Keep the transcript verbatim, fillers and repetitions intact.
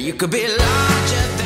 You could be larger.